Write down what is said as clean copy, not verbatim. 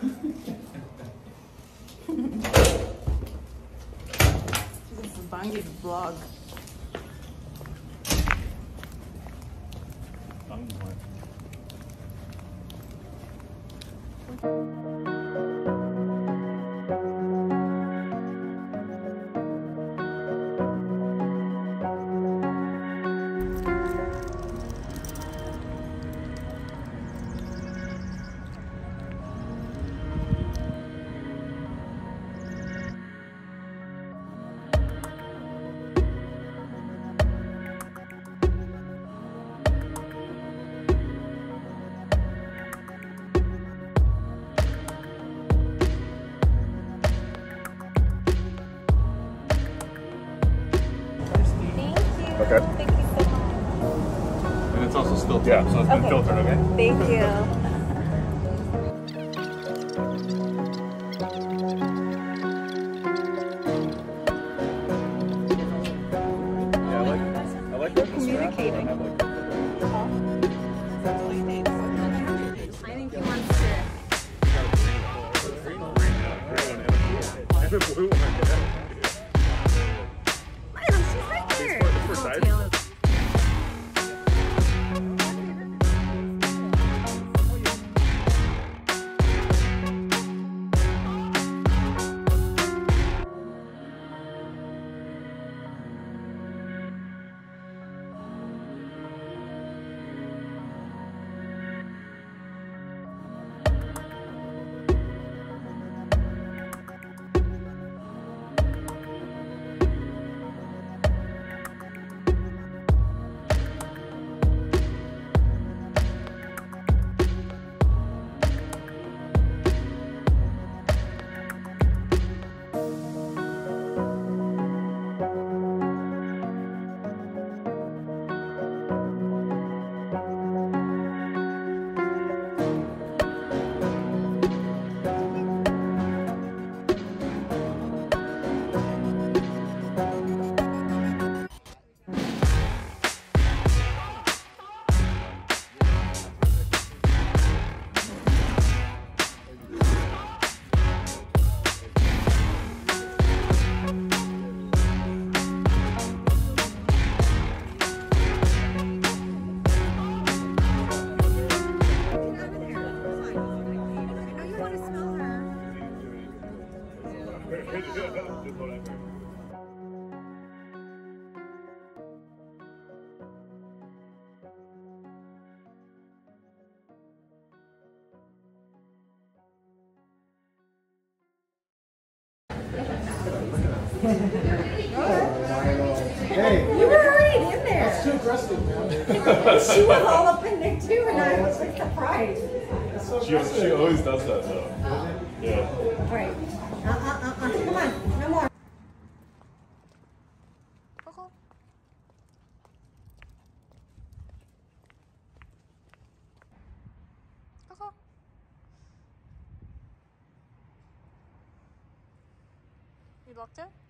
This is Bangi's vlog. Okay. Thank you so much. And it's also still yeah, so it's been filtered, okay? Thank you. Yeah, I like that. Communicating. I like that. I think he wants to. I have a blue one. Hey, you were already in there. That's too aggressive, man. She was all up in there too, and I was like surprised. So she always does that, though. Yeah. All right. Come on, no more. You locked it?